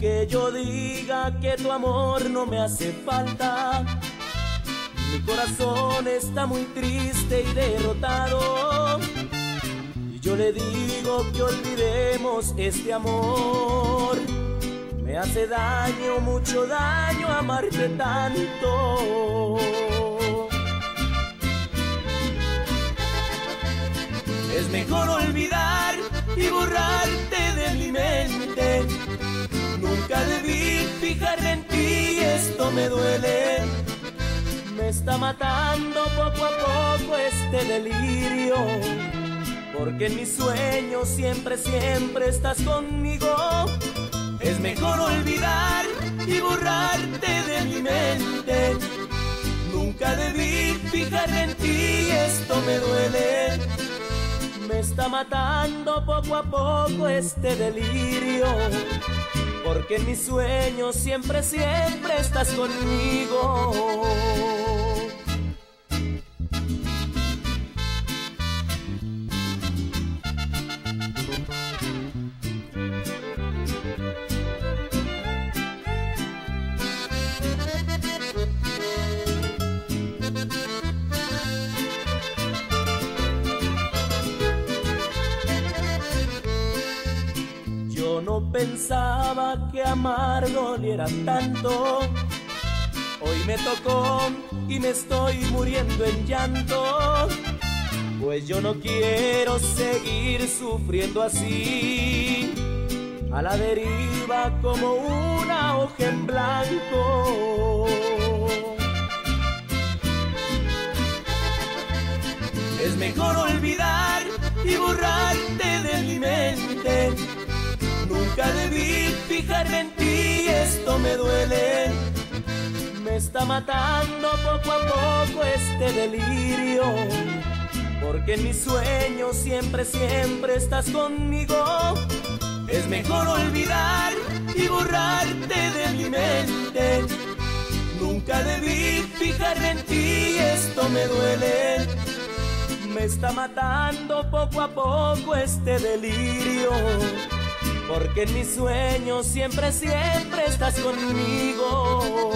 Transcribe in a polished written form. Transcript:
que yo diga que tu amor no me hace falta. Mi corazón está muy triste y derrotado, y yo le digo que olvidemos este amor. Me hace daño, mucho daño amarte tanto. Es mejor olvidar y borrarte de mi mente. Nunca debí fijarme en ti, esto me duele. Me está matando poco a poco este delirio, porque en mis sueños siempre, siempre estás conmigo. Es mejor olvidar y borrarte de mi mente. Nunca debí fijarme en ti, esto me duele. Me está matando poco a poco este delirio, porque en mis sueños siempre, siempre estás conmigo. No pensaba que amar doliera tanto. Hoy me tocó y me estoy muriendo en llanto, pues yo no quiero seguir sufriendo así, a la deriva como una hoja en blanco. Es mejor olvidar y borrarte de mi mente. Nunca debí fijarme en ti, esto me duele. Me está matando poco a poco este delirio, porque en mis sueños siempre, siempre estás conmigo. Es mejor olvidar y borrarte de mi mente. Nunca debí fijarme en ti, esto me duele. Me está matando poco a poco este delirio, porque en mis sueños siempre, siempre estás conmigo.